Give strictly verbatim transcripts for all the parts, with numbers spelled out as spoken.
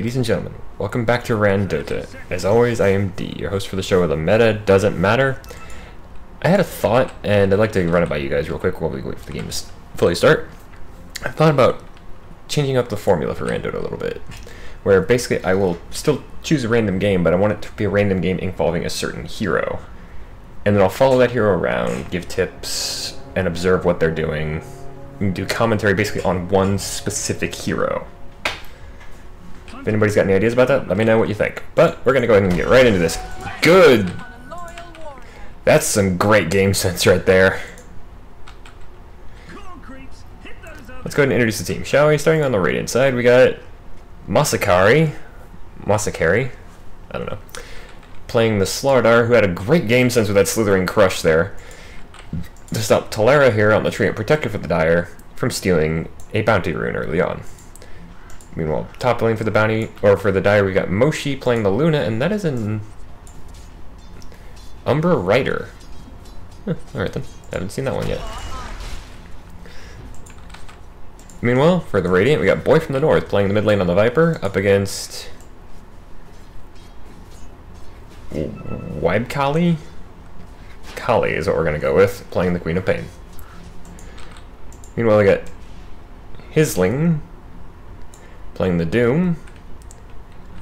Ladies and gentlemen, welcome back to Randota. As always, I am D, your host for the show where the meta doesn't matter. I had a thought, and I'd like to run it by you guys real quick while we wait for the game to fully start. I thought about changing up the formula for Randota a little bit, where basically I will still choose a random game, but I want it to be a random game involving a certain hero. And then I'll follow that hero around, give tips, and observe what they're doing, and do commentary basically on one specific hero. If anybody's got any ideas about that, let me know what you think. But we're going to go ahead and get right into this. Good! That's some great game sense right there. Let's go ahead and introduce the team, shall we? Starting on the Radiant side, we got Masakari. Masakari? I don't know. Playing the Slardar, who had a great game sense with that Slithering Crush there, to stop Talara here on the Treant Protector for the Dire from stealing a Bounty Rune early on. Meanwhile, top lane for the bounty, or for the Dire, we got Moshi playing the Luna, and that is an Umbra Rider. Huh, alright then, haven't seen that one yet. Meanwhile, for the Radiant, we got Boy from the North playing the mid lane on the Viper, up against Kali? Kali is what we're going to go with, playing the Queen of Pain. Meanwhile, we got Hisling playing the Doom,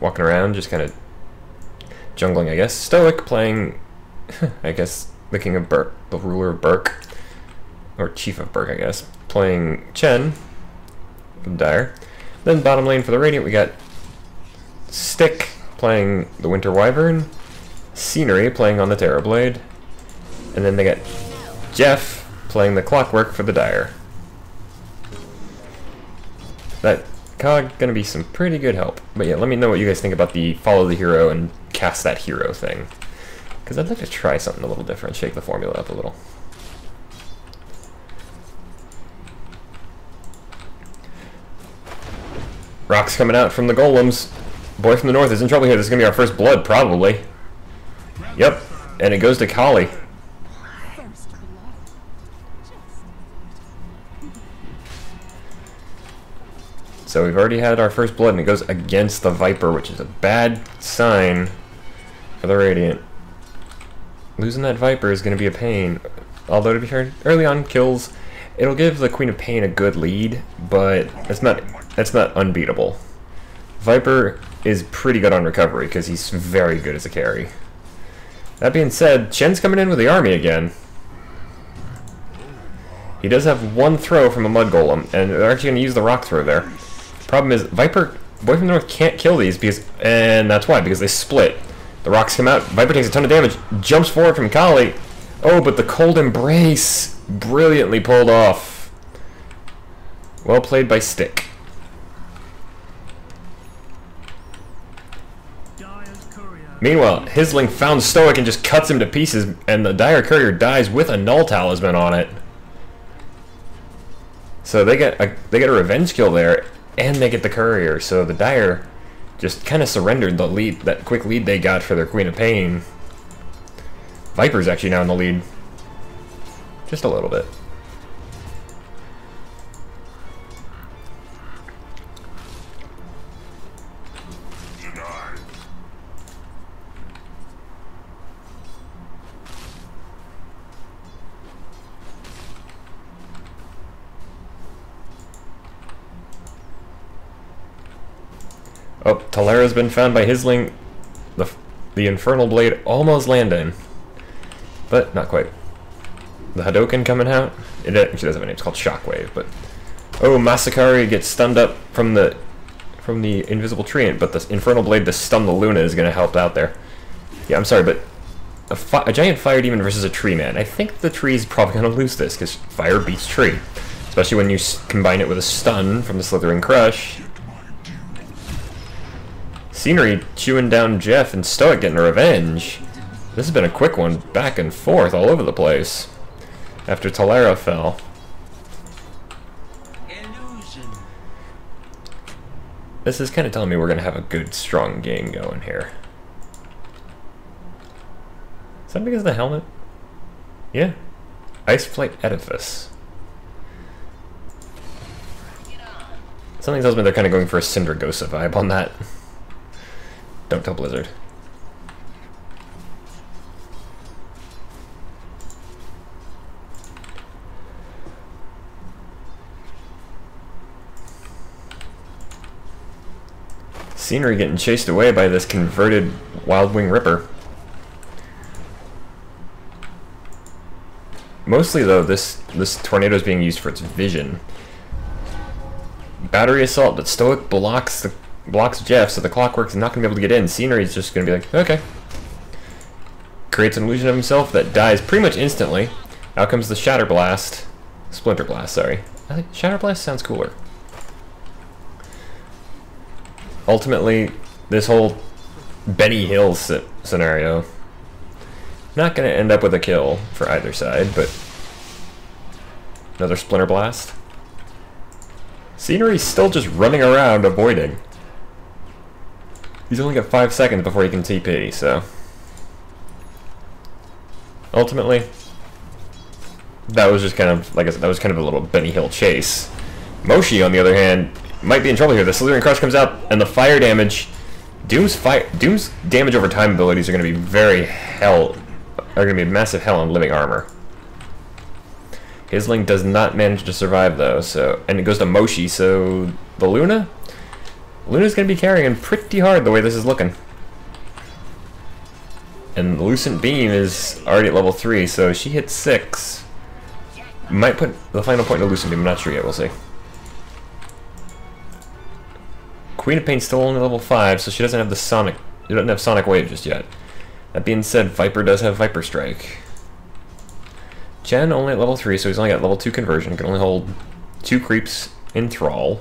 walking around, just kind of jungling, I guess. Stoic playing, I guess, the King of Burke, the Ruler of Burke, or Chief of Burke, I guess, playing Chen, from Dire. Then bottom lane for the Radiant, we got Stick playing the Winter Wyvern, Scenery playing on the Terror Blade, and then they got Jeff playing the Clockwork for the Dire. That Cog gonna be some pretty good help. But yeah, let me know what you guys think about the follow the hero and cast that hero thing, because I'd like to try something a little different, shake the formula up a little. Rocks coming out from the golems. Boy from the North is in trouble here. This is gonna be our first blood, probably. Yep, and it goes to Kali. So we've already had our first blood, and it goes against the Viper, which is a bad sign for the Radiant. Losing that Viper is going to be a pain. Although, to be fair, early on kills, it'll give the Queen of Pain a good lead, but that's not, that's not unbeatable. Viper is pretty good on recovery, because he's very good as a carry. That being said, Chen's coming in with the army again. He does have one throw from a Mud Golem, and they're actually going to use the rock throw there. Problem is, Viper, Boy from the North can't kill these, because, and that's why, because they split. The rocks come out, Viper takes a ton of damage, jumps forward from Kali. Oh, but the Cold Embrace, brilliantly pulled off. Well played by Stick. Meanwhile, Hisling found Stoic and just cuts him to pieces, and the Dire Courier dies with a Null Talisman on it. So they get a, they get a revenge kill there, and they get the Courier, so the Dire just kind of surrendered the lead, that quick lead they got for their Queen of Pain. Viper's actually now in the lead. Just a little bit. Oh, Talara's been found by Hisling. The, the Infernal Blade almost landing, but not quite. The Hadouken coming out. It actually doesn't have a name. It's called Shockwave. But oh, Masakari gets stunned up from the from the invisible treant, but the Infernal Blade to stun the Luna is going to help out there. Yeah, I'm sorry, but a, fi a giant fire demon versus a tree man. I think the tree's probably going to lose this because fire beats tree, especially when you s combine it with a stun from the Slithering Crush. Scenery chewing down Jeff and Stoic getting a revenge. This has been a quick one, back and forth all over the place after Talara fell. Illusion. This is kind of telling me we're going to have a good, strong game going here. Is that because of the helmet? Yeah. Ice Flight Edifice. Something tells me they're kind of going for a Cindergosa vibe on that. Don't tell Blizzard. Scenery getting chased away by this converted Wild Wing Ripper. Mostly though, this this tornado is being used for its vision. Battery Assault, but Stoic blocks the blocks Jeff, so the Clockwork's not going to be able to get in. Scenery's just going to be like, okay. Creates an illusion of himself that dies pretty much instantly. Out comes the Shatter Blast. Splinter Blast, sorry. I think Shatter Blast sounds cooler. Ultimately, this whole Benny Hill scenario, not going to end up with a kill for either side, but another Splinter Blast. Scenery's still just running around avoiding. He's only got five seconds before he can T P, so ultimately, that was just kind of, like I said, that was kind of a little Benny Hill chase. Moshi, on the other hand, might be in trouble here. The Slithering Crush comes out, and the fire damage, Doom's fire, Doom's damage over time abilities are going to be very hell, are going to be massive hell on living armor. Hisling does not manage to survive though, so, and it goes to Moshi, so the Luna, Luna's going to be carrying pretty hard the way this is looking. And the Lucent Beam is already at level three, so she hits six. Might put the final point to Lucent Beam. I'm not sure yet. We'll see. Queen of Pain's still only level five, so she doesn't have the Sonic. She doesn't have Sonic Wave just yet. That being said, Viper does have Viper Strike. Chen only at level three, so he's only got level two conversion. Can only hold two creeps in thrall.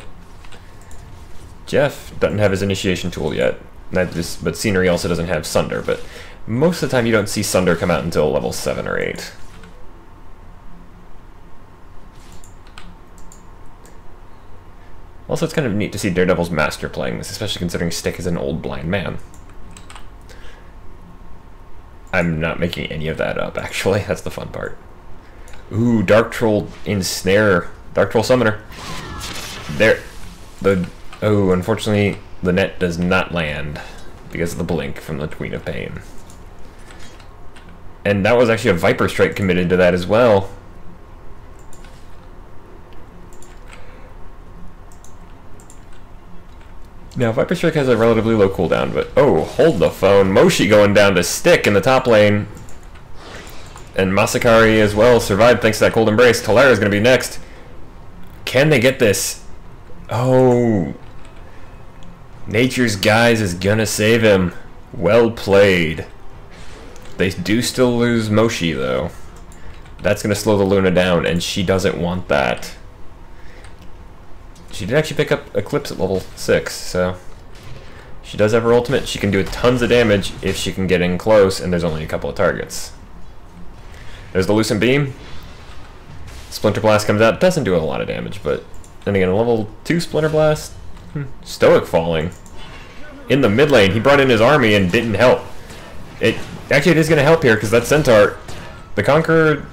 Jeff doesn't have his initiation tool yet. That just, but Scenery also doesn't have Sunder. But most of the time, you don't see Sunder come out until level seven or eight. Also, it's kind of neat to see Daredevil's master playing this, especially considering Stick is an old blind man. I'm not making any of that up, actually. That's the fun part. Ooh, Dark Troll Ensnare. Dark Troll Summoner. There. The Oh, unfortunately, the net does not land because of the blink from the Queen of Pain. And that was actually a Viper Strike committed to that as well. Now, Viper Strike has a relatively low cooldown, but oh, hold the phone. Moshi going down to Stick in the top lane. And Masakari as well survived thanks to that Cold Embrace. Talara is going to be next. Can they get this? Oh. Nature's Guise is going to save him. Well played. They do still lose Moshi, though. That's going to slow the Luna down, and she doesn't want that. She did actually pick up Eclipse at level six, so she does have her ultimate. She can do tons of damage if she can get in close, and there's only a couple of targets. There's the Lucent Beam. Splinter Blast comes out. Doesn't do a lot of damage, but then again, a level two Splinter Blast. Hmm. Stoic falling. In the mid lane, he brought in his army and didn't help. It actually it is going to help here, because that Centaur, the Conqueror,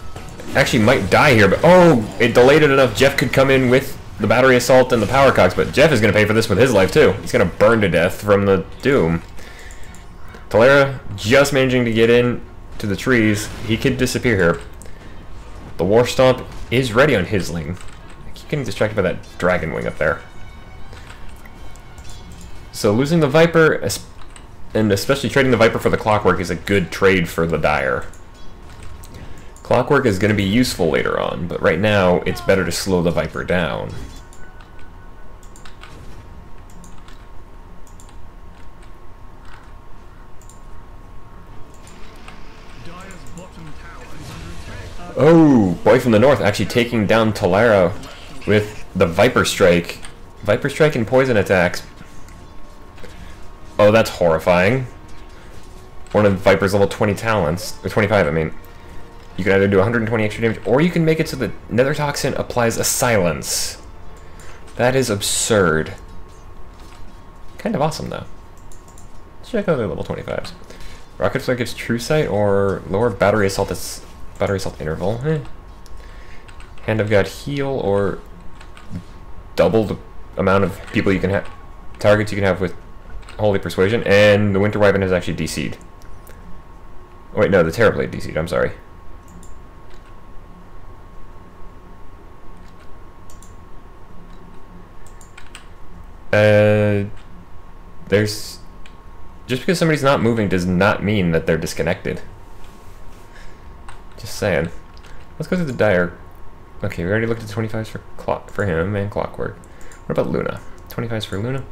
actually might die here, but oh, it delayed it enough. Jeff could come in with the Battery Assault and the Power Cogs, but Jeff is going to pay for this with his life, too. He's going to burn to death from the Doom. Talara just managing to get in to the trees. He could disappear here. The War Stomp is ready on Hisling. I keep getting distracted by that Dragon Wing up there. So losing the Viper, and especially trading the Viper for the Clockwork, is a good trade for the Dire. Clockwork is going to be useful later on, but right now it's better to slow the Viper down. Oh, Boy from the North actually taking down Talara with the Viper Strike. Viper Strike and Poison attacks. Oh, that's horrifying. One of Viper's level twenty talents, or twenty-five, I mean. You can either do one hundred twenty extra damage, or you can make it so the Nether Toxin applies a silence. That is absurd. Kind of awesome, though. Let's check out the level twenty-fives. Rocket Flare gives True Sight, or lower Battery Assault as Battery Assault Interval. Eh. Hand of God heal, or double the amount of people you can have, targets you can have with Holy Persuasion, and the Winter Wyvern has actually D C'd. Oh, wait, no, the Terror Blade D C'd, I'm sorry. Uh, there's... Just because somebody's not moving does not mean that they're disconnected. Just saying. Let's go through the Dire. Okay, we already looked at twenty-fives for clock for him and Clockwork. What about Luna? twenty-fives for Luna.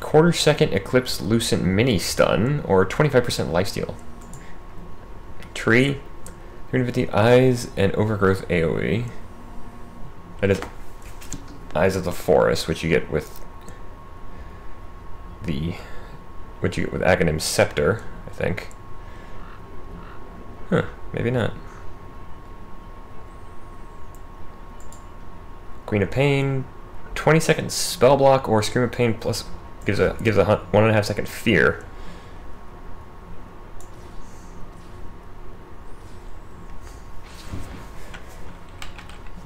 Quarter second Eclipse Lucent Mini Stun, or twenty-five percent lifesteal. Tree, three hundred fifty Eyes, and Overgrowth AoE. That is Eyes of the Forest, which you get with the... which you get with Aghanim Scepter, I think. Huh, maybe not. Queen of Pain, twenty second Spell Block, or Scream of Pain plus... gives a gives a one and a half second fear.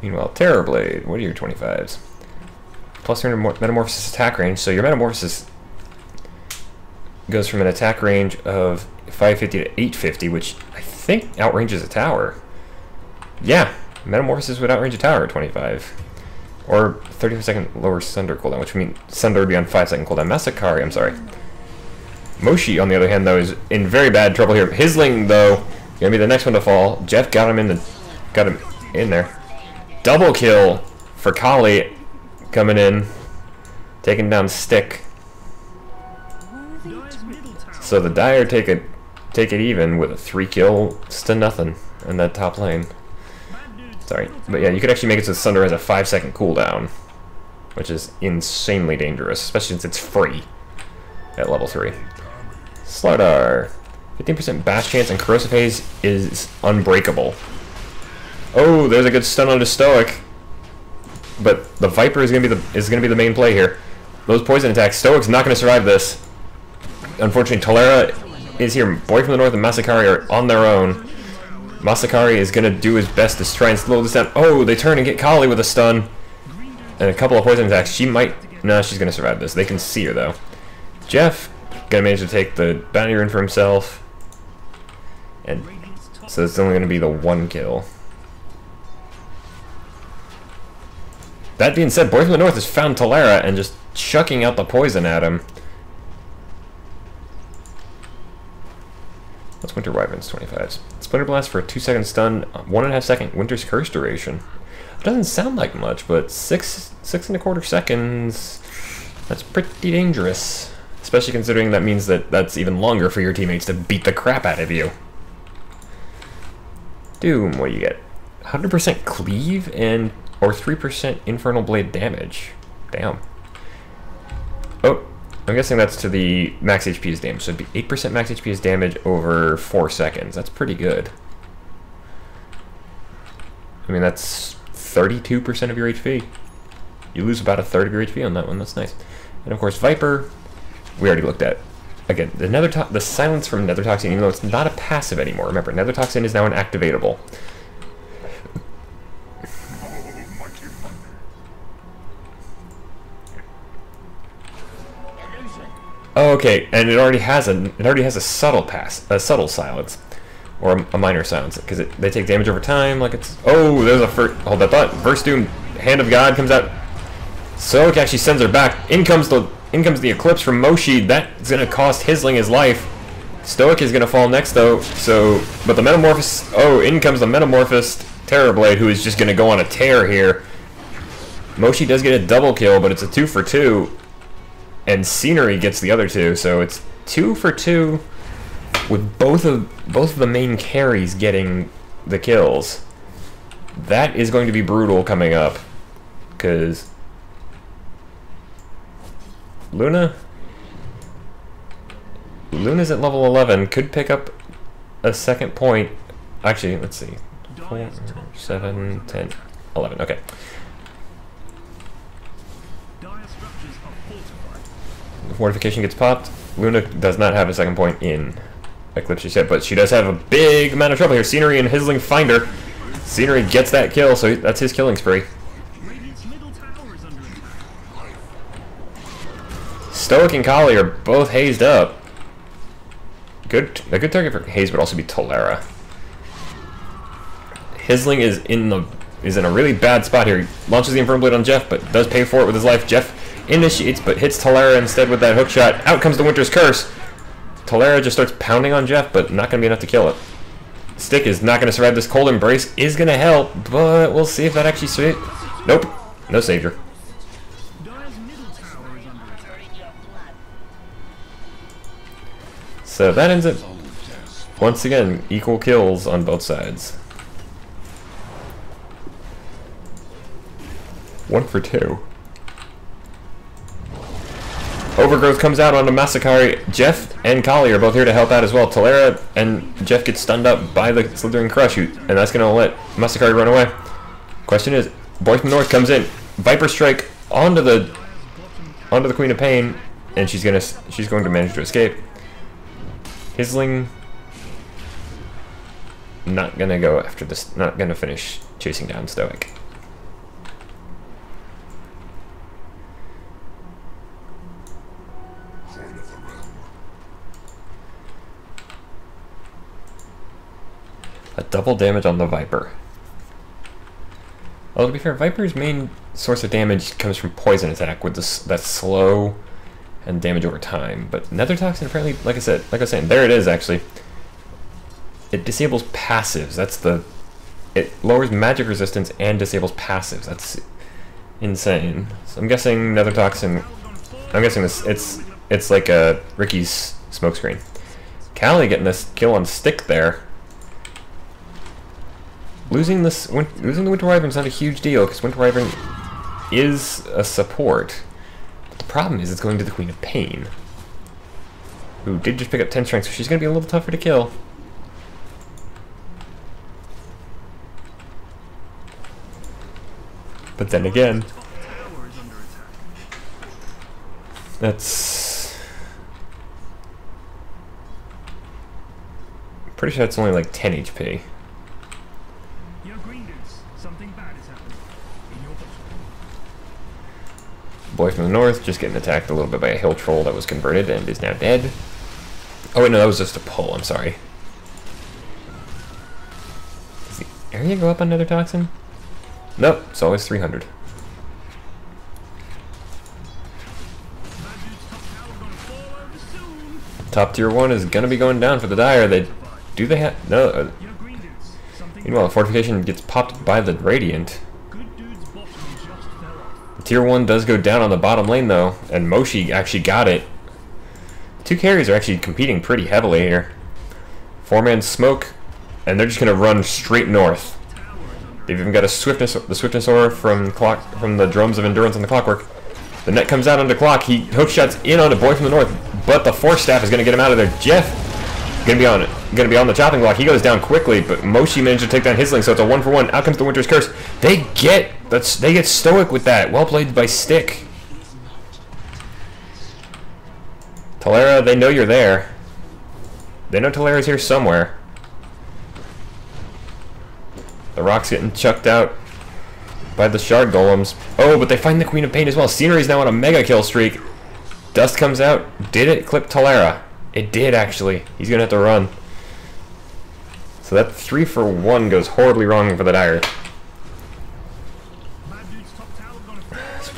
Meanwhile, Terror Blade. What are your twenty-fives? Plus three hundred Metamorphosis attack range. So your Metamorphosis goes from an attack range of five fifty to eight fifty, which I think outranges a tower. Yeah, Metamorphosis would outrange a tower at twenty-five. Or thirty-five second lower Sunder cooldown, which means Sunder would be on five second cooldown. Masakari, I'm sorry. Moshi, on the other hand, though, is in very bad trouble here. Hisling, though, gonna be the next one to fall. Jeff got him in the, got him in there. Double kill for Kali, coming in, taking down Stick. So the Dire take it, take it even with a three kill to nothing in that top lane. Sorry, but yeah, you could actually make it so Sunder has a five second cooldown, which is insanely dangerous, especially since it's free at level three. Slardar, fifteen percent Bash Chance, and Corrosive Haze is unbreakable. Oh, there's a good stun on the Stoic, but the Viper is gonna be the is gonna be the main play here. Those poison attacks, Stoic's not gonna survive this. Unfortunately, Talara is here. Boy from the North and Masakari are on their own. Masakari is going to do his best to try and slow this down. Oh, they turn and get Kali with a stun. And a couple of poison attacks. She might... No, nah, she's going to survive this. They can see her, though. Jeff going to manage to take the bounty rune for himself. And so it's only going to be the one kill. That being said, Boy from the North has found Talara and just chucking out the poison at him. That's Winter Wyvern's twenty-fives. Splinter Blast for a two second stun, one and a half second Winter's Curse duration. It doesn't sound like much, but six, six and a quarter seconds, that's pretty dangerous. Especially considering that means that that's even longer for your teammates to beat the crap out of you. Doom, what do you get? one hundred percent Cleave and or three percent Infernal Blade damage. Damn. Oh. I'm guessing that's to the max H P as damage, so it'd be eight percent max H P as damage over four seconds. That's pretty good. I mean, that's thirty-two percent of your H P. You lose about a third of your H P on that one, that's nice. And of course, Viper, we already looked at. Again, the Nether to the silence from Nether Toxin, even though it's not a passive anymore. Remember, Nether Toxin is now an activatable. Oh, okay, and it already has a it already has a subtle pass, a subtle silence, or a, a minor silence, because they take damage over time. Like it's oh, there's a first hold that thought. First Doom, Hand of God comes out. So it actually sends her back. In comes the in comes the Eclipse from Moshi. That's gonna cost Hisling his life. Stoic is gonna fall next though. So, but the Metamorphosis. Oh, in comes the Metamorphosed Terror Blade, who is just gonna go on a tear here. Moshi does get a double kill, but it's a two for two. And Scenery gets the other two, so it's two for two with both of both of the main carries getting the kills. That is going to be brutal coming up, because Luna Luna's at level eleven, could pick up a second point. Actually, let's see. four, seven, ten, eleven, okay. Fortification gets popped. Luna does not have a second point in Eclipse, she said, but she does have a big amount of trouble here. Scenery and Hisling find her. Scenery gets that kill, so that's his killing spree. Stoic and Kali are both hazed up. Good, a good target for haze would also be Talara. Hisling is in the is in a really bad spot here. He launches the Infernal Blade on Jeff, but does pay for it with his life. Jeff initiates, but hits Talara instead with that hook shot. Out comes the Winter's Curse. Talara just starts pounding on Jeff, but not going to be enough to kill it. Stick is not going to survive. This cold embrace is going to help, but we'll see if that actually saves. Nope, no savior. So that ends it. Once again, equal kills on both sides. One for two. Overgrowth comes out onto Masakari. Jeff and Kali are both here to help out as well. Talara and Jeff get stunned up by the Slithering Crush, and that's going to let Masakari run away. Question is, Boy from the North comes in. Viper Strike onto the onto the Queen of Pain, and she's going to she's going to manage to escape. Hisling not gonna go after this, not gonna finish chasing down Stoic. A double damage on the Viper. Although to be fair, Viper's main source of damage comes from poison attack with this that slow and damage over time, but Nether Toxin apparently, like I said, like I was saying, there it is actually. It disables passives. That's the, it lowers magic resistance and disables passives. That's insane. So I'm guessing Nether Toxin. I'm guessing this. It's it's like a Ricky's smokescreen. Kali getting this kill on Stick there. Losing this, win, losing the Winter Wyvern is not a huge deal because Winter Wyvern is a support. The problem is it's going to the Queen of Pain, who did just pick up ten strength, so she's going to be a little tougher to kill. But then again, that's... I'm pretty sure it's only like ten H P. Boy from the North just getting attacked a little bit by a hill troll that was converted and is now dead. Oh wait, no, that was just a pull, I'm sorry. Does the area go up on Nether Toxin? Nope, it's always three hundred. Top tier one is gonna be going down for the Dire. They do they have no uh, meanwhile the fortification gets popped by the Radiant. Tier one does go down on the bottom lane though, and Moshi actually got it. Two carries are actually competing pretty heavily here. Four-man smoke, and they're just gonna run straight north. They've even got a swiftness, the swiftness aura from clock, from the drums of endurance on the clockwork. The net comes out onto Clock. He hookshots in on a Boy from the North, but the force staff is gonna get him out of there. Jeff gonna be on it, gonna be on the chopping block. He goes down quickly, but Moshi managed to take down Hisling, so it's a one for one. Out comes the Winter's Curse. They get. That's, they get stoic with that. Well played by Stick. Talara, they know you're there. They know Talara's here somewhere. The rock's getting chucked out by the shard golems. Oh, but they find the Queen of Pain as well. Scenery's now on a mega kill streak. Dust comes out. Did it clip Talara? It did, actually. He's going to have to run. So that three for one goes horribly wrong for the Dire.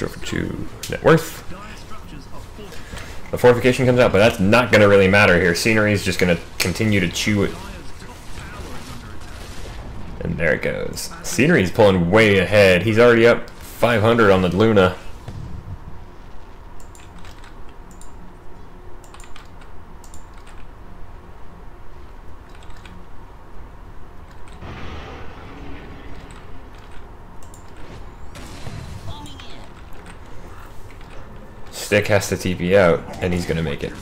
Over to net worth. The fortification comes out, but that's not going to really matter here. Scenery is just going to continue to chew it. And there it goes. Scenery's pulling way ahead. He's already up five hundred on the Luna. Stick has to T P out, and he's gonna make it.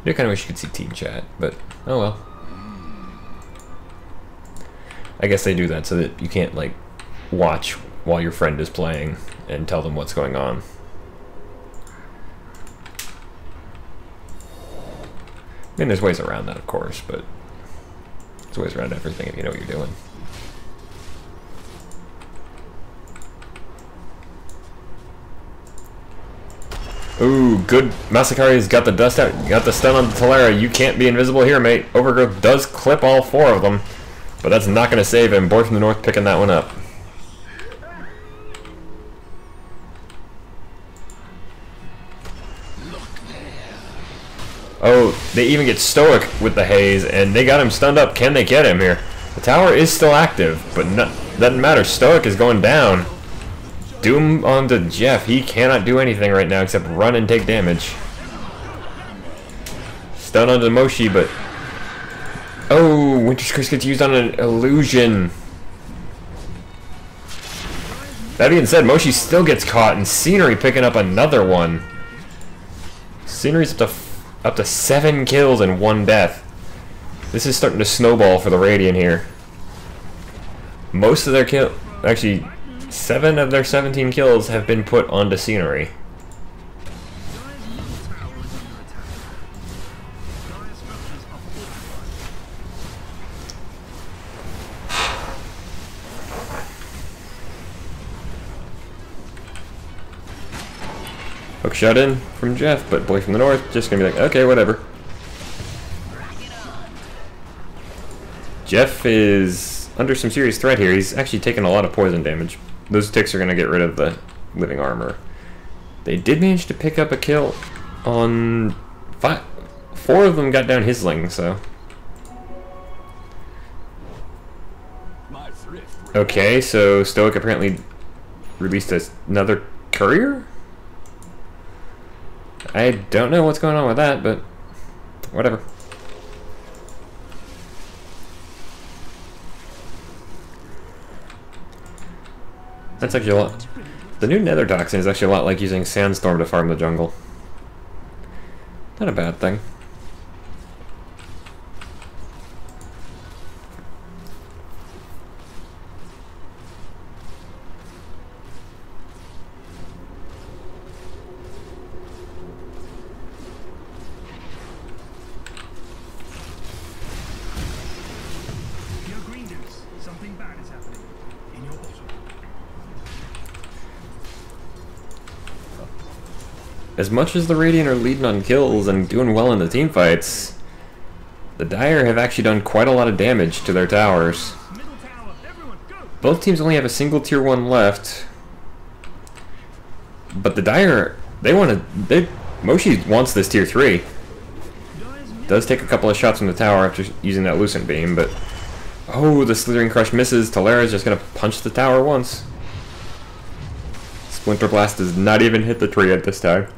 I do kind of wish you could see team chat, but oh well. I guess they do that so that you can't like watch while your friend is playing and tell them what's going on. I mean, there's ways around that, of course, but there's ways around everything if you know what you're doing. Ooh, good. Masakari's got the dust out, got the stun on the Talara. You can't be invisible here, mate. Overgrowth does clip all four of them, but that's not going to save him. Boy from the North picking that one up. Oh, they even get stoic with the haze, and they got him stunned up. Can they get him here? The tower is still active, but no, doesn't matter. Stoic is going down. Doom onto Jeff. He cannot do anything right now except run and take damage. Stun onto Moshi, but... Oh, Winter's Curse gets used on an illusion. That being said, Moshi still gets caught, and Scenery picking up another one. Scenery's up to... Up to seven kills and one death. This is starting to snowball for the Radiant here. Most of their kill, actually, seven of their seventeen kills have been put onto Scenery. Hook shot in from Jeff, but Boy from the North just gonna be like, okay, whatever. Jeff is under some serious threat here. He's actually taking a lot of poison damage. Those ticks are gonna get rid of the living armor. They did manage to pick up a kill on five. Four of them got down Hisling, so. Okay, so Stoic apparently released another courier? I don't know what's going on with that, but whatever. That's actually a lot. The new Nether Toxin is actually a lot like using Sandstorm to farm the jungle. Not a bad thing. As much as the Radiant are leading on kills and doing well in the teamfights, the Dire have actually done quite a lot of damage to their towers. Both teams only have a single tier one left, but the Dire, they want to, they, Moshi wants this tier three. Does take a couple of shots from the tower after using that Lucent Beam, but oh, the Slithering Crush misses. Talara's just going to punch the tower once. Splinter Blast does not even hit the tree at this time.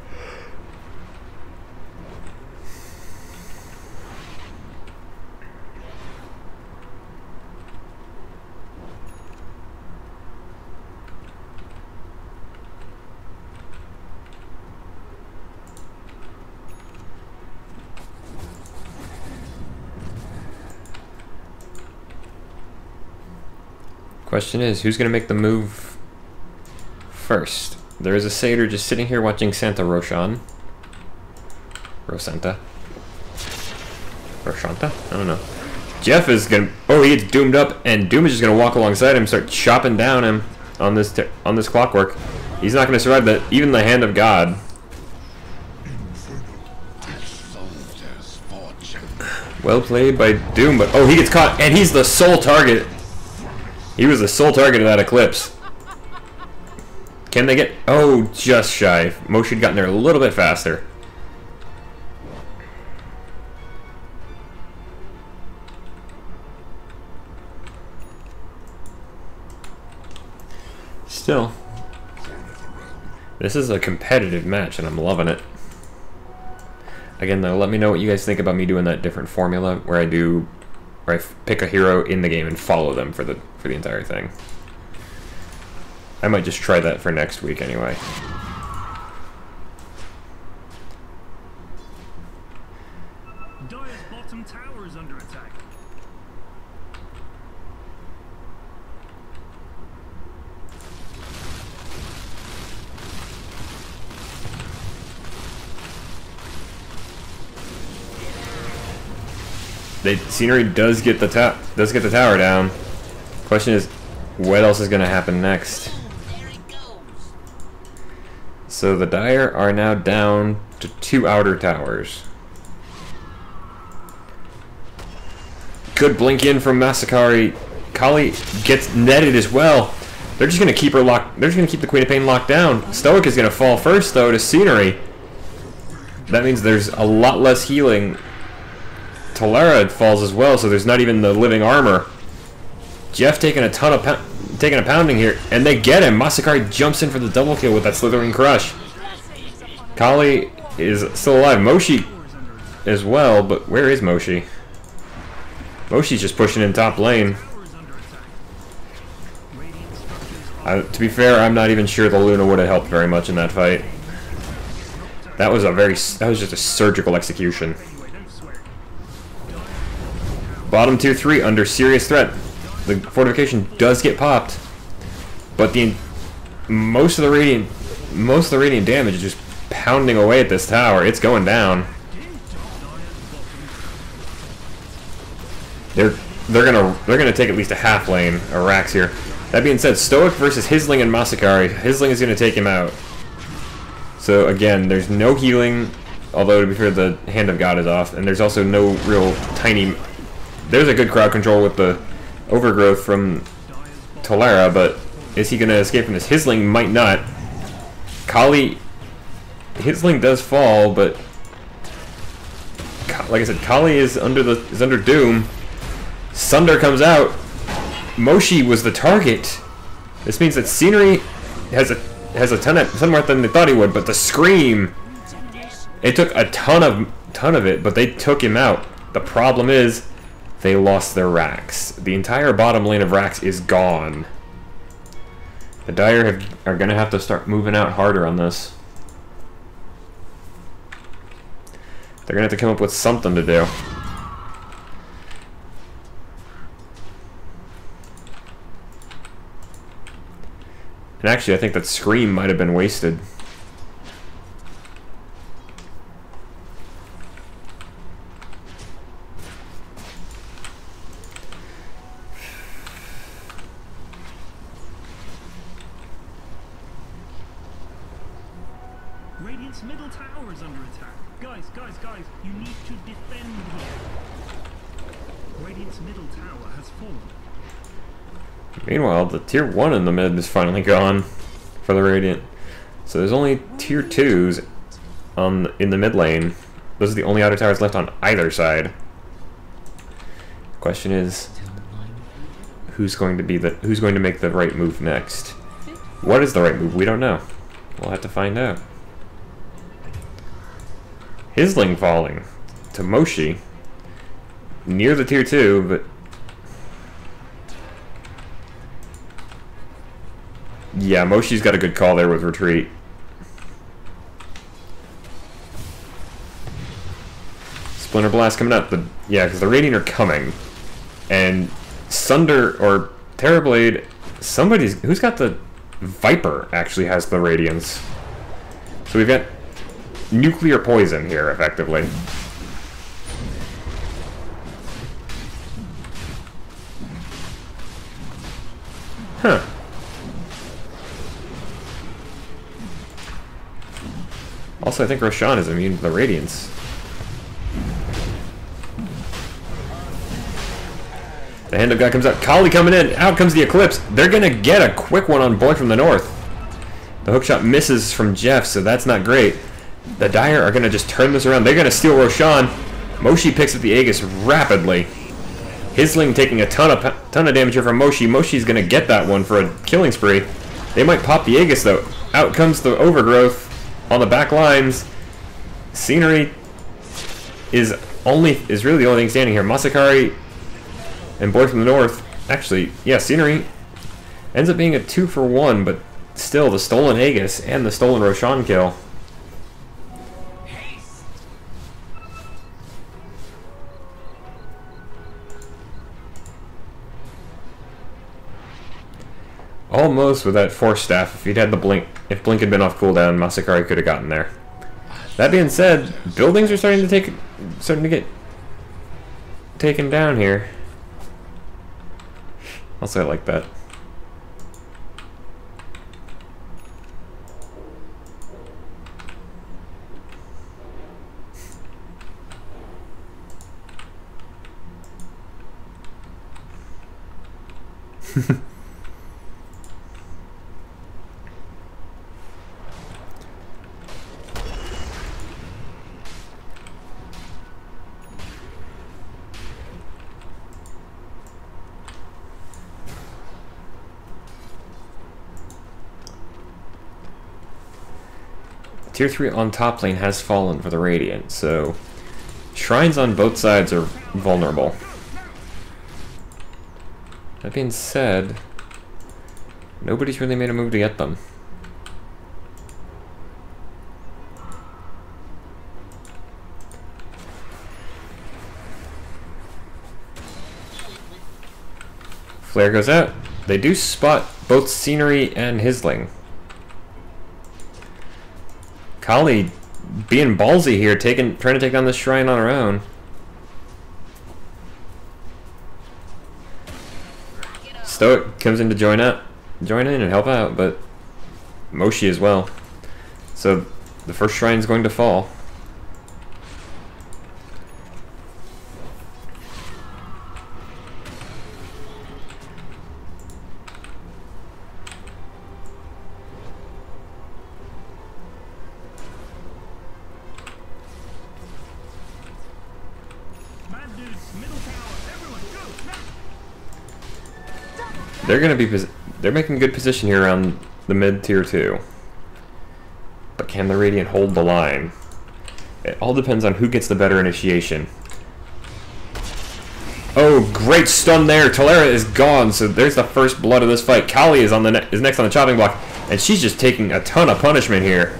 Question is, who's going to make the move first? There is a satyr just sitting here watching Santa Roshan. Rosanta. Roshanta? I don't know. Jeff is going to... Oh, he gets doomed up, and Doom is just going to walk alongside him, start chopping down him on this on this clockwork. He's not going to survive that, even the Hand of God. Well played by Doom, but... Oh, he gets caught, and he's the sole target. He was the sole target of that Eclipse. Can they get... Oh, just shy. Moshi had gotten there a little bit faster. Still. This is a competitive match, and I'm loving it. Again, though, let me know what you guys think about me doing that different formula where I do... Where I pick a hero in the game and follow them for the for the entire thing. I might just try that for next week anyway. Dire's bottom tower is under attack. The Scenery does get the top, does get the tower down. Question is, what else is going to happen next? So the Dire are now down to two outer towers. Good blink in from Masakari. Kali gets netted as well. They're just gonna keep her locked. They're just gonna keep the Queen of Pain locked down. Stoic is gonna fall first though to Scenery. That means there's a lot less healing. Talara falls as well, so there's not even the living armor. Jeff taking a ton of taking a pounding here, and they get him. Masakari jumps in for the double kill with that Slithering Crush. Kali is still alive. Moshi as well, but where is Moshi? Moshi's just pushing in top lane. I, to be fair, I'm not even sure the Luna would have helped very much in that fight. That was a very that was just a surgical execution. Bottom tier three under serious threat. The fortification does get popped, but the most of the radiant most of the radiant damage is just pounding away at this tower. It's going down. They're they're gonna they're gonna take at least a half lane Arax here. That being said, Stoic versus Hisling and Masakari. Hisling is gonna take him out. So again, there's no healing, although to be fair, the Hand of God is off, and there's also no real tiny. There's a good crowd control with the Overgrowth from Talara, but is he gonna escape from this? Hisling might not. Kali, Hisling does fall, but like I said, Kali is under the is under Doom. Sunder comes out. Moshi was the target. This means that Scenery has a has a ton of ton more than they thought he would, but the scream. It took a ton of ton of it, but they took him out. The problem is they lost their Rax. The entire bottom lane of Rax is gone. The Dire have, are gonna have to start moving out harder on this. They're gonna have to come up with something to do. And actually, I think that scream might have been wasted. Radiant's middle tower is under attack. Guys, guys, guys, you need to defend here. Radiant's middle tower has fallen. Meanwhile, the tier one in the mid is finally gone for the Radiant. So there's only tier twos on in the mid lane. Those are the only outer towers left on either side. Question is, who's going to be the who's going to make the right move next? What is the right move? We don't know. We'll have to find out. Hisling falling to Moshi near the tier two, but. Yeah, Moshi's got a good call there with retreat. Splinter Blast coming up. The, yeah, because the Radiant are coming. And Sunder or Terror Blade, somebody's... Who's got the... Viper actually has the Radiance. So we've got nuclear poison here, effectively. Huh. Also, I think Roshan is immune to the Radiance. The Hand of God comes out. Kali coming in. Out comes the Eclipse. They're going to get a quick one on Boy from the North. The hookshot misses from Jeff, so that's not great. The Dire are going to just turn this around. They're going to steal Roshan. Moshi picks up the Aegis rapidly. Hisling taking a ton of, ton of damage here from Moshi. Moshi's going to get that one for a killing spree. They might pop the Aegis, though. Out comes the Overgrowth. On the back lines, Scenery is only is really the only thing standing here. Masakari and Boy from the North, actually, yeah, Scenery ends up being a two for one, but still the stolen Aegis and the stolen Roshan kill. Almost with that Force Staff, if he'd had the Blink, if Blink had been off cooldown, Masakari could have gotten there. That being said, buildings are starting to take, starting to get taken down here. Also, I like that. Tier three on top lane has fallen for the Radiant, so shrines on both sides are vulnerable. That being said, nobody's really made a move to get them. Flare goes out. They do spot both Scenery and Hisling. Kali being ballsy here, taking, trying to take down this shrine on her own. Stoic comes in to join up, join in and help out, but Moshi as well. So the first shrine is going to fall. They're gonna be, they're making good position here around the mid tier two. But can the Radiant hold the line? It all depends on who gets the better initiation. Oh, great stun there! Talara is gone, so there's the first blood of this fight. Kali is on the ne is next on the chopping block, and she's just taking a ton of punishment here.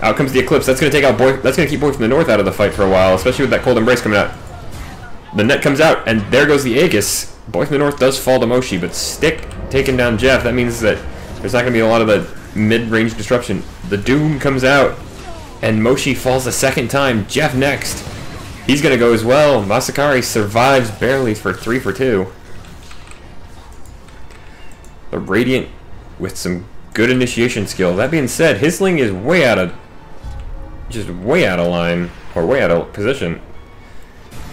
Out comes the Eclipse. That's gonna take out Boy. That's gonna keep Boy from the North out of the fight for a while, especially with that Cold Embrace coming out. The net comes out, and there goes the Aegis. Boy from the North does fall to Moshi, but Stick taking down Jeff. That means that there's not going to be a lot of the mid-range disruption. The Doom comes out, and Moshi falls a second time. Jeff next. He's going to go as well. Masakari survives barely for three for two. The Radiant with some good initiation skill. That being said, Hisling is way out of... just way out of line, or way out of position.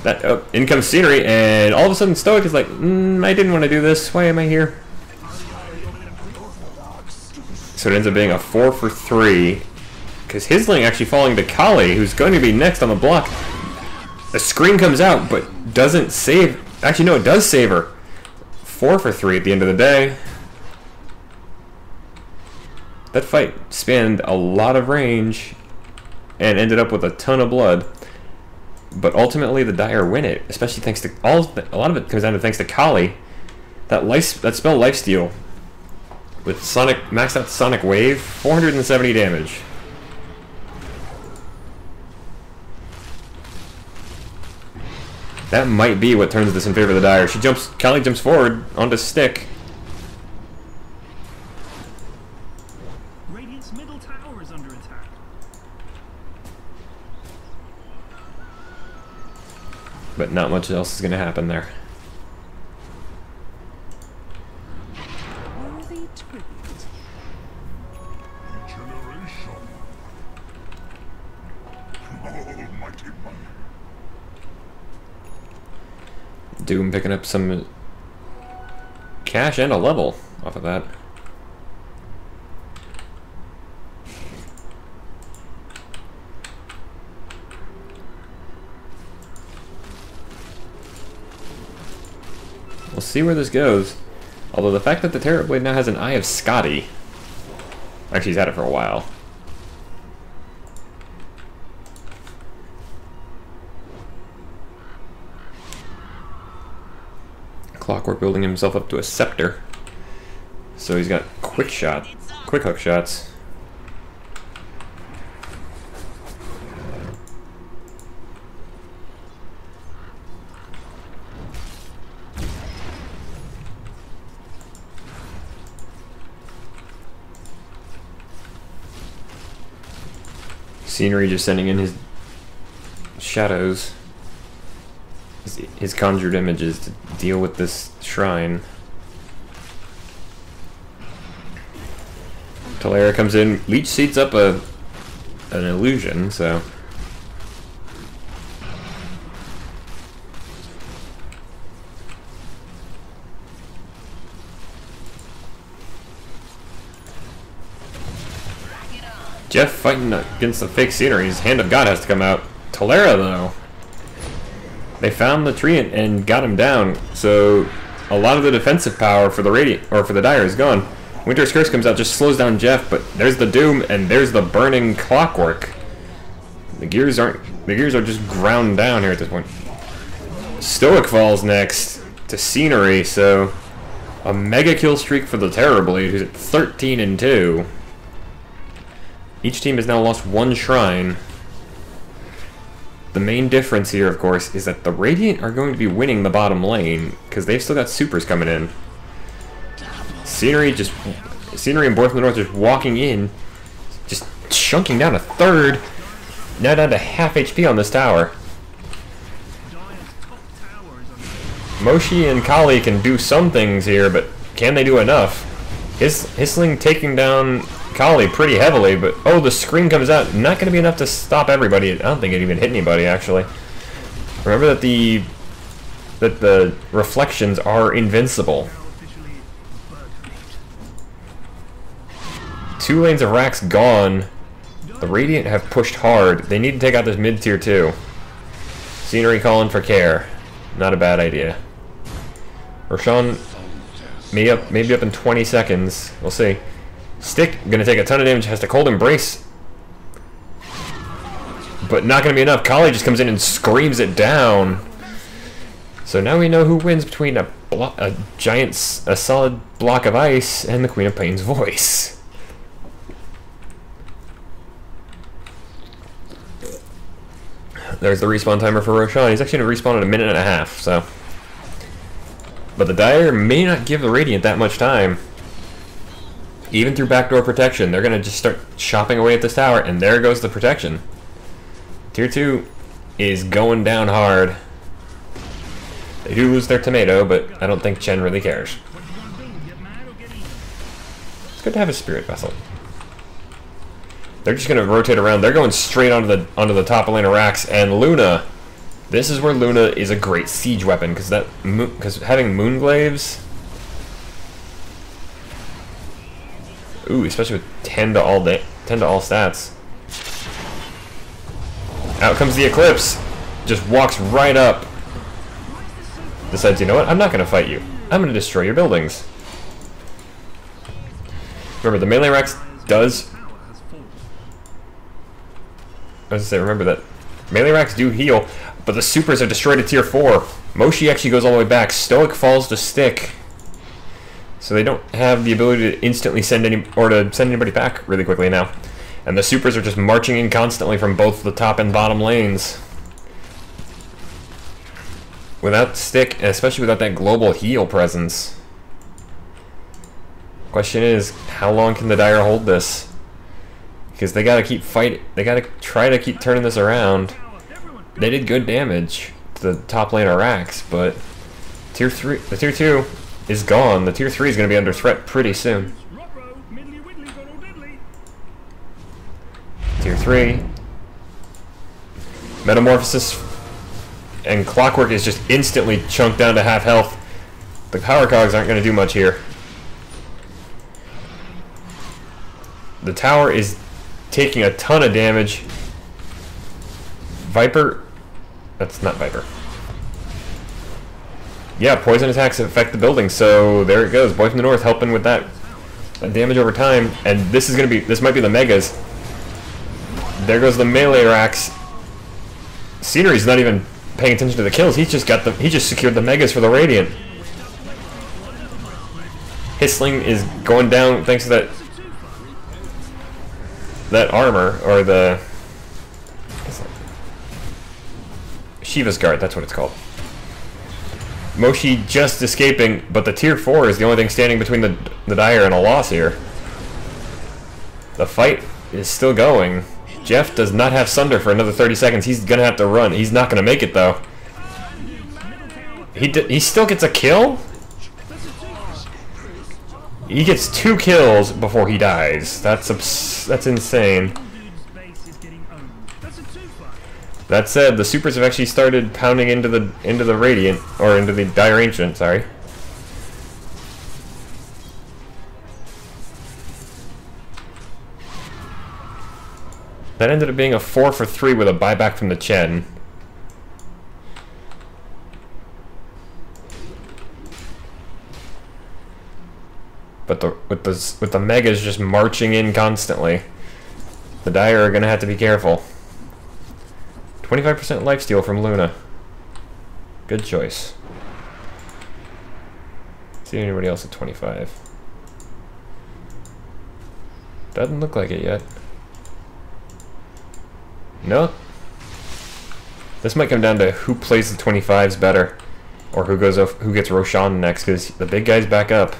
That, oh, in comes Scenery, and all of a sudden Stoic is like, mm, I didn't want to do this, why am I here? So it ends up being a four for three, because Hisling actually falling to Kali, who's going to be next on the block. The screen comes out, but doesn't save, actually no, it does save her. Four for three at the end of the day. That fight spanned a lot of range, and ended up with a ton of blood. But ultimately, the Dire win it, especially thanks to all. A lot of it comes down to thanks to Kali. That life, that spell, Lifesteal, with Sonic maxed out Sonic Wave, four hundred seventy damage. That might be what turns this in favor of the Dire. She jumps. Kali jumps forward onto Stick. But not much else is going to happen there. Doom picking up some cash and a level off of that. We'll see where this goes. Although the fact that the Terror Blade now has an Eye of Scotty. Actually, he's had it for a while. Clockwork building himself up to a Scepter. So he's got quick shot, quick hook shots. Scenery just sending in his shadows, his, his conjured images to deal with this shrine. Talara comes in, Leech Seed's up a an illusion, so Jeff fighting against the fake scenery. His Hand of God has to come out. Talara, though. They found the tree and, and got him down, so a lot of the defensive power for the Radiant, or for the Dire, is gone. Winter's Curse comes out, just slows down Jeff, but there's the Doom, and there's the burning Clockwork. The gears aren't, the gears are just ground down here at this point. Stoic falls next to Scenery, so a mega kill streak for the Terror Blade, who's at thirteen and two. Each team has now lost one shrine. The main difference here, of course, is that the Radiant are going to be winning the bottom lane, because they've still got supers coming in. Scenery just... Scenery and Boy from the North just walking in, just chunking down a third, now down to half H P on this tower. Moshi and Kali can do some things here, but can they do enough? His Hisling taking down Kali pretty heavily, but oh, the screen comes out. Not going to be enough to stop everybody. I don't think it even hit anybody, actually. Remember that the that the reflections are invincible. Two lanes of racks gone. The Radiant have pushed hard. They need to take out this mid-tier too. Scenery calling for care. Not a bad idea. Roshan may up, maybe up in twenty seconds. We'll see. Stick, gonna take a ton of damage, has to cold embrace. But not gonna be enough. Kali just comes in and screams it down. So now we know who wins between a, a giant, a solid block of ice and the Queen of Pain's voice. There's the respawn timer for Roshan. He's actually gonna respawn in a minute and a half, so. But the Dire may not give the Radiant that much time. Even through backdoor protection, they're gonna just start chopping away at this tower, and there goes the protection. Tier two is going down hard. They do lose their tomato, but I don't think Chen really cares. It's good to have a spirit vessel. They're just gonna rotate around. They're going straight onto the onto the top lane of racks, and Luna. This is where Luna is a great siege weapon, because that because having Moonglaves. Ooh, especially with ten to all stats. Out comes the Eclipse. Just walks right up. Decides, you know what? I'm not going to fight you. I'm going to destroy your buildings. Remember, the melee racks does... I was going to say, remember that. Melee racks do heal, but the supers are destroyed at tier four. Moshi actually goes all the way back. Stoic falls to Stick. So they don't have the ability to instantly send any, or to send anybody back really quickly now. And the supers are just marching in constantly from both the top and bottom lanes. Without Stick, and especially without that global heal presence. Question is, how long can the Dire hold this? Because they gotta keep fighting, they gotta try to keep turning this around. They did good damage to the top lane of racks, but tier three, the tier two, is gone. The tier three is going to be under threat pretty soon. Tier three. Metamorphosis and Clockwork is just instantly chunked down to half health. The power cogs aren't going to do much here. The tower is taking a ton of damage. Viper... That's not Viper. Yeah, poison attacks affect the building, so there it goes. Boy from the North helping with that, that damage over time, and this is gonna be this might be the megas. There goes the melee racks. Scenery's not even paying attention to the kills. He's just got the he just secured the megas for the Radiant. Hisling is going down thanks to that that armor or the Shiva's Guard. That's what it's called. Moshi just escaping, but the tier four is the only thing standing between the, the Dire and a loss here. The fight is still going. Jeff does not have Sunder for another thirty seconds. He's going to have to run. He's not going to make it, though. He, did, he still gets a kill? He gets two kills before he dies. That's, abs that's insane. That said, the supers have actually started pounding into the into the Radiant, or into the Dire Ancient, sorry. That ended up being a four for three with a buyback from the Chen. But the with the with the megas just marching in constantly, the Dire are gonna have to be careful. twenty-five percent lifesteal from Luna. Good choice. See anybody else at twenty-five? Doesn't look like it yet. No. This might come down to who plays the twenty-fives better, or who goes off, who gets Roshan next, because the big guy's back up.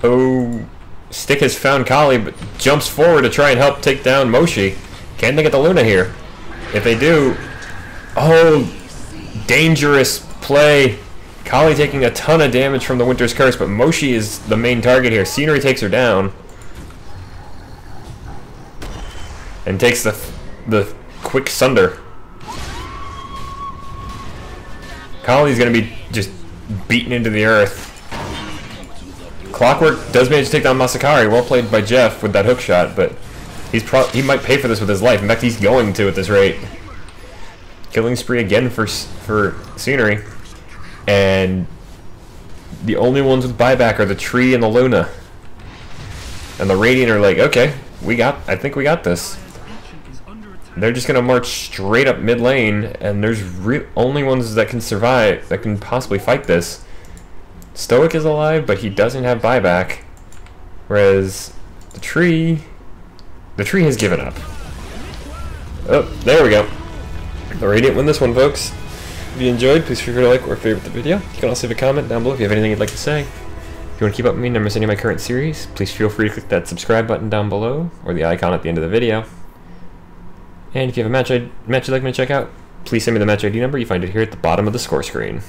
Oh, Stick has found Kali, but jumps forward to try and help take down Moshi. Can they get the Luna here? If they do, oh, dangerous play. Kali taking a ton of damage from the Winter's Curse, but Moshi is the main target here. Scenery takes her down. And takes the, the quick Sunder. Kali's gonna be just beaten into the earth. Clockwork does manage to take down Masakari. Well played by Jeff with that hook shot, but he's pro he might pay for this with his life. In fact, he's going to at this rate. Killing spree again for for Scenery, and the only ones with buyback are the tree and the Luna. And the Radiant are like, okay, we got. I think we got this. They're just gonna march straight up mid lane, and there's re only ones that can survive that can possibly fight this. Stoic is alive, but he doesn't have buyback, whereas the tree, the tree has given up. Oh, there we go. The Radiant win this one, folks. If you enjoyed, please feel free to like or favorite the video. You can also leave a comment down below if you have anything you'd like to say. If you want to keep up with me and never miss any of my current series, please feel free to click that subscribe button down below, or the icon at the end of the video. And if you have a match, I'd, match you'd like me to check out, please send me the match I D number. You find it here at the bottom of the score screen.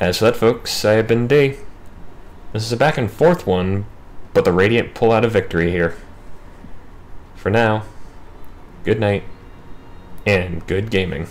As for that, folks, I have been D. This is a back and forth one, but the Radiant pull out a victory here. For now, good night, and good gaming.